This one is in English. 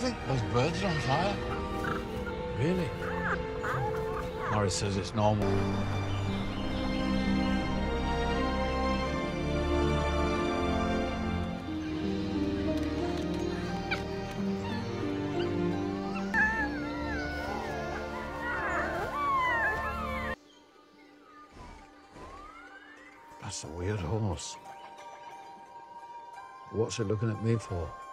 something? Those birds are on fire? Really? Morris says it's normal. That's a weird horse. What's it looking at me for?